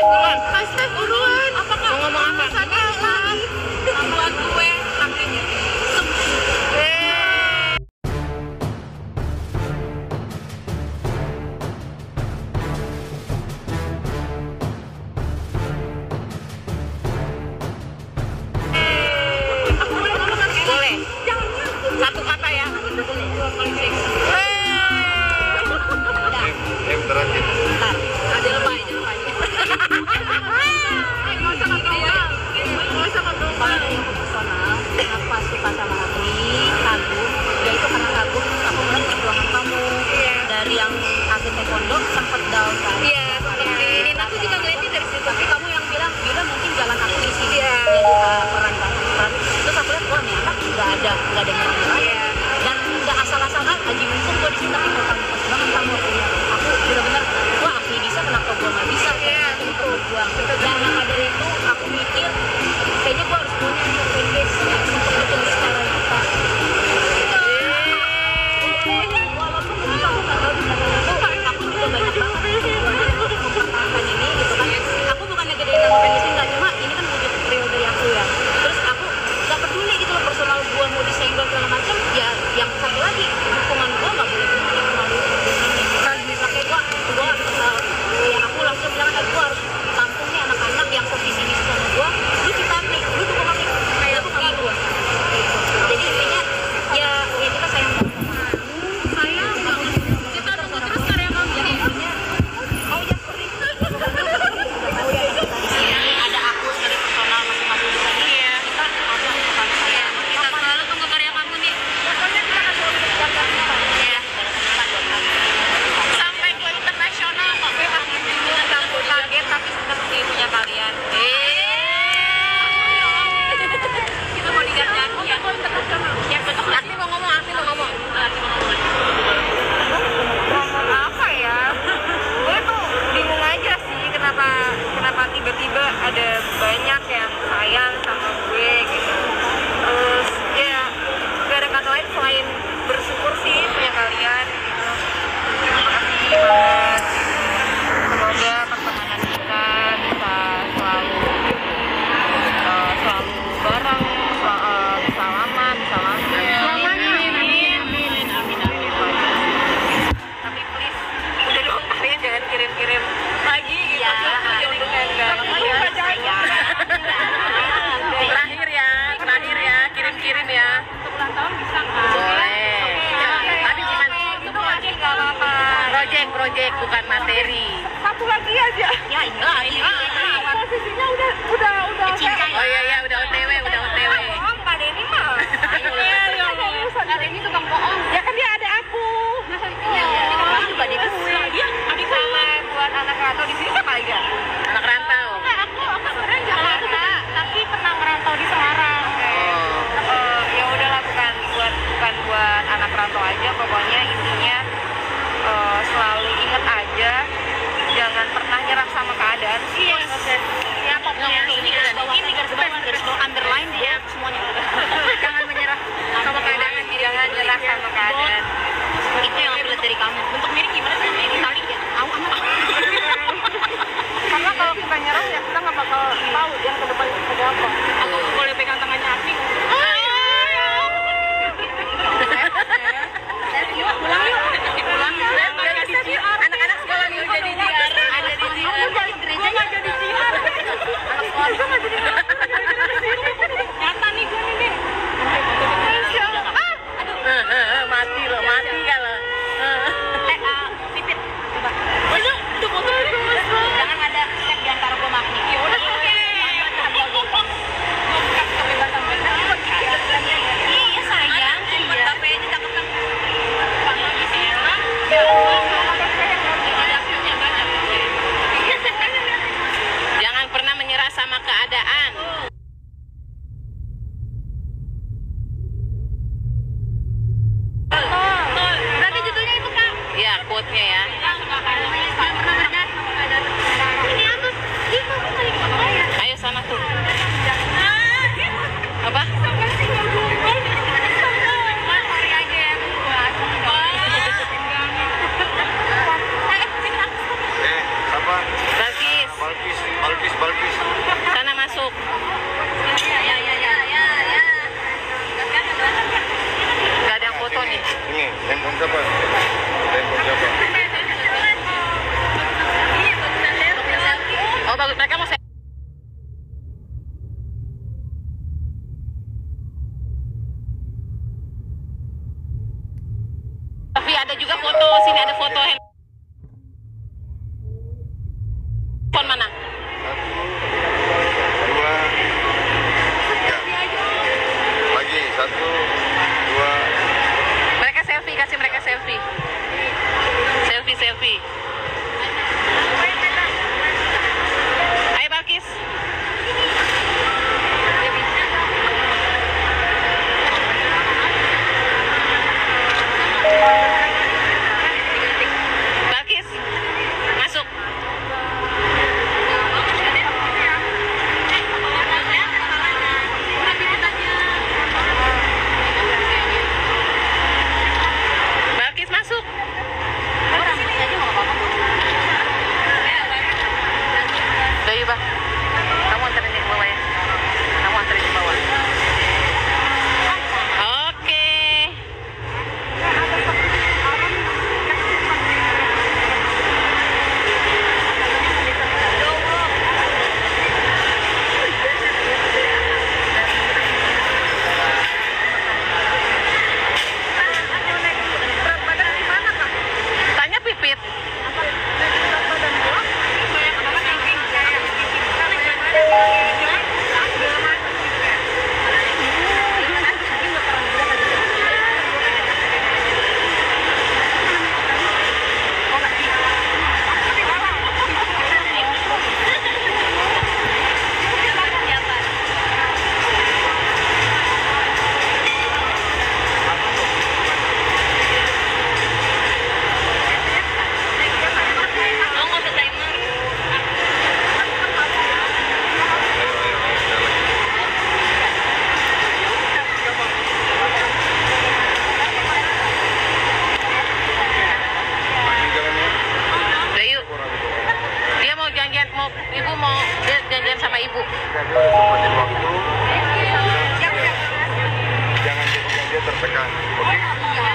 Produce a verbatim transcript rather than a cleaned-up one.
buruan. Hashtag buruan. Apakah ngomong apa? Buat gue makanya. Kirim-kirim lagi gitu ya, untuk yang enggak. ada juga foto, sini ada foto handphone mana? satu, dua, tiga, lagi satu, dua. Mereka selfie, kasih mereka selfie. Selfie, selfie. Ayo Balkis. Balkis, masuk. Balkis masuk. Bayu, Pak, kamu anterin ke bawah ya. Kamu anterin ke bawah. Jangan dia tertekan.